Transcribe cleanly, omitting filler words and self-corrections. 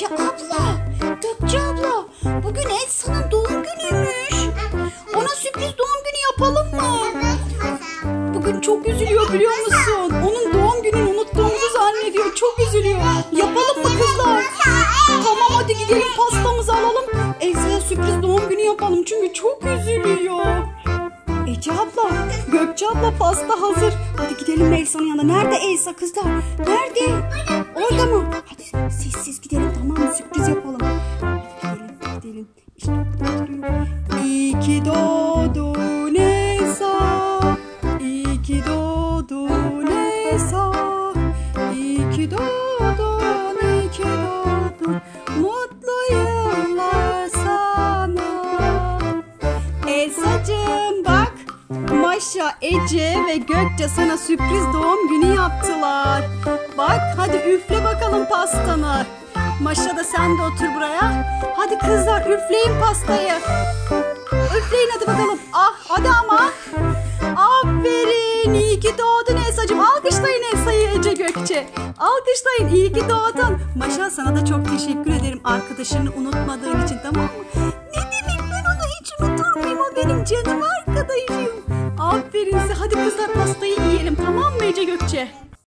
Gökçe abla, Gökçe abla, bugün Elsa'nın doğum günüymüş. Ona sürpriz doğum günü yapalım mı? Bugün çok üzülüyor biliyor musun? Onun doğum gününü unuttuğumuzu zannediyor, çok üzülüyor. Yapalım mı kızlar? Tamam, hadi gidelim pastamızı alalım. Elsa'ya sürpriz doğum günü yapalım çünkü çok üzülüyor. Ece abla, Gökçe abla, pasta hazır. Hadi gidelim Elsa'nın yanına. Nerede Elsa kızlar? Nerede? Orada mı? Hadi sessiz gidelim, tamam mı? Sürpriz yapalım. Hadi gidelim, gidelim. İşte burada duruyor. İyi ki doğdun Elsa. İyi ki doğdun Elsa. İyi ki doğdun, iyi ki doğdun. Mutlu yıllar sana. Elsa'cığım bak. Maşa, Ece ve Gökçe sana sürpriz doğum günü yaptılar. Bak hadi üfle bakalım pastanı. Maşa da sen de otur buraya. Hadi kızlar üfleyin pastayı. Üfleyin hadi bakalım. Ah hadi ama. Aferin, iyi ki doğdun Elsa'cığım. Alkışlayın Elsa'yı Ece, Gökçe. Alkışlayın, iyi ki doğdun. Maşa, sana da çok teşekkür ederim arkadaşını unutmadığın için, tamam mı? Ne demek, ben onu hiç unutur muyum, o benim canım arkadaşım. Aferin size. Hadi kızlar pastayı yiyelim, tamam mı Ece, Gökçe?